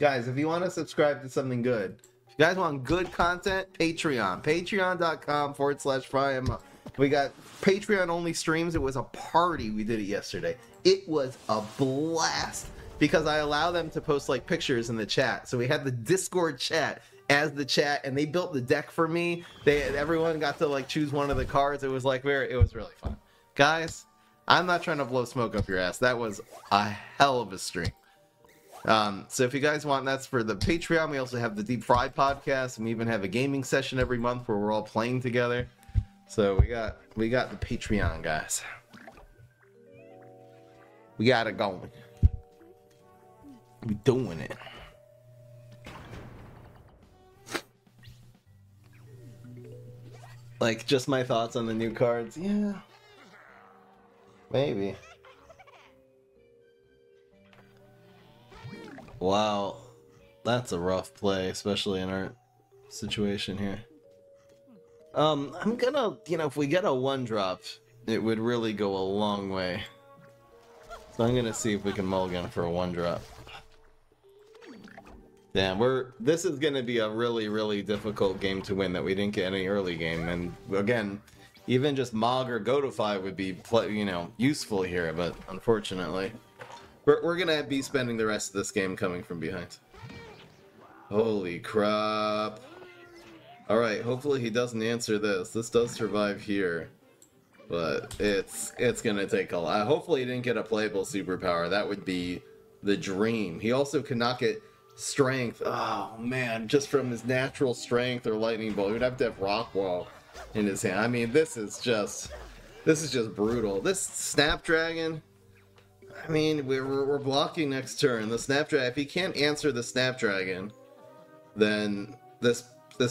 Guys, if you want to subscribe to something good, if you guys want good content, Patreon. Patreon.com/FryEmUp. We got Patreon only streams. It was a party. We did it yesterday. It was a blast because I allow them to post like pictures in the chat. So we had the Discord chat as the chat, and they built the deck for me. Everyone got to like choose one of the cards. It was like it was really fun. Guys, I'm not trying to blow smoke up your ass. That was a hell of a stream. So if you guys want, that's for the Patreon. We also have the Deep Fried Podcast, and we even have a gaming session every month where we're all playing together. So we got the Patreon, guys. We got it going. We doing it. Like, just my thoughts on the new cards. Yeah. Maybe. Wow. That's a rough play, especially in our situation here. I'm gonna, if we get a 1-drop, it would really go a long way. So I'm gonna see if we can mulligan for a 1-drop. Damn, this is gonna be a really, really difficult game to win that we didn't get any early game. And again, even just Mog or Godify would be, useful here, but unfortunately, we're gonna be spending the rest of this game coming from behind. Holy crap. Alright, hopefully he doesn't answer this. This does survive here. But it's gonna take a lot. Hopefully he didn't get a playable superpower. That would be the dream. He also cannot get strength. Oh man, just from his natural strength or lightning bolt. He would have to have rock wall in his hand. I mean, this is just brutal. This Snapdragon, I mean, we're blocking next turn. The Snapdragon, if he can't answer the Snapdragon, then this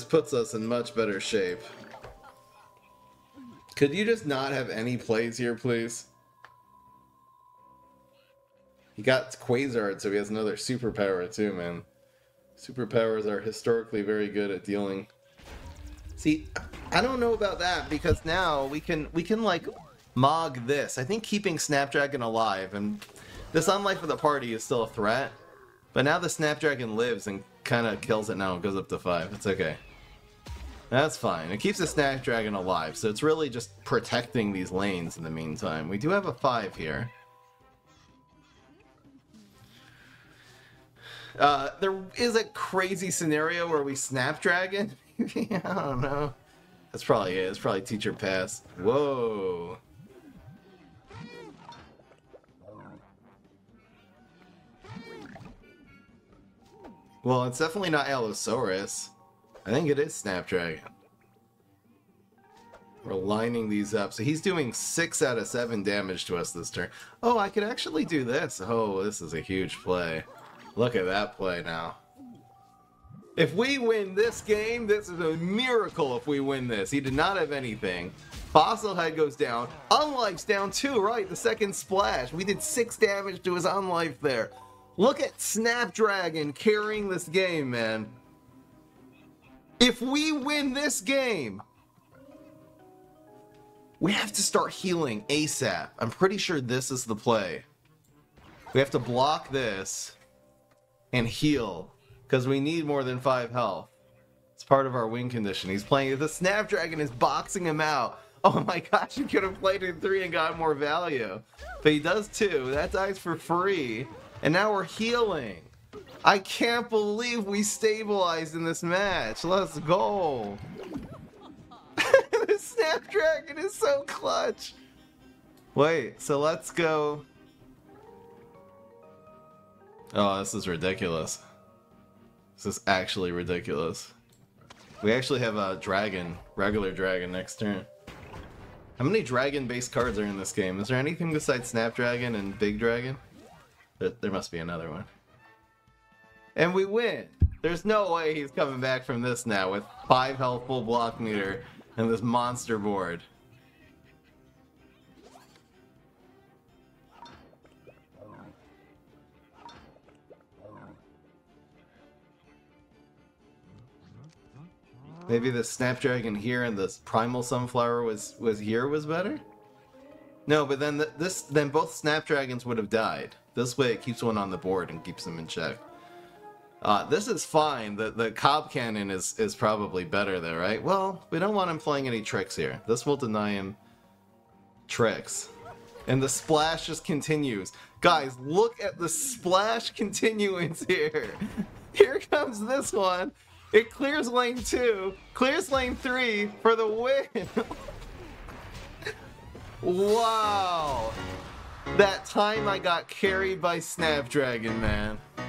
puts us in much better shape. Could you just not have any plays here, please? He got Quasar, so he has another superpower too, man. Superpowers are historically very good at dealing. See, I don't know about that, because now we can like Mog this. I think keeping Snapdragon alive, and this Unlife of the Party is still a threat, but now the Snapdragon lives and kind of kills it now and goes up to 5. It's okay. That's fine. It keeps the Snapdragon alive, so it's really just protecting these lanes in the meantime. We do have a 5 here. There is a crazy scenario where we Snapdragon. I don't know. That's probably it. It's probably teacher pass. Whoa. Well, it's definitely not Allosaurus. I think it is Snapdragon. We're lining these up. So he's doing 6 out of 7 damage to us this turn. Oh, I could actually do this. Oh, this is a huge play. Look at that play now. If we win this game, this is a miracle if we win this. He did not have anything. Fossil Head goes down. Unlife's down too, right? The second splash. We did 6 damage to his Unlife there. Look at Snapdragon carrying this game, man. If we win this game, we have to start healing ASAP. I'm pretty sure this is the play. We have to block this and heal, because we need more than 5 health. It's part of our win condition. He's playing. The Snapdragon is boxing him out. Oh my gosh, he could have played in 3 and got more value. But he does 2. That dies for free. And now we're healing. I can't believe we stabilized in this match. Let's go. The Snapdragon is so clutch. Wait, so let's go. Oh, this is ridiculous. This is actually ridiculous. We actually have a dragon, regular dragon next turn. How many dragon-based cards are in this game? Is there anything besides Snapdragon and Big Dragon? There must be another one. And we win! There's no way he's coming back from this now with 5 health, full block meter, and this monster board. Maybe the Snapdragon here and this Primal Sunflower was better? No, but then both Snapdragons would have died. This way it keeps one on the board and keeps them in check. This is fine. The Cobb Cannon is probably better though, right? Well, we don't want him playing any tricks here. This will deny him tricks. And the splash just continues. Guys, look at the splash continuance here. Here comes this one. It clears lane 2, clears lane 3 for the win. Wow. That time I got carried by Snapdragon, man.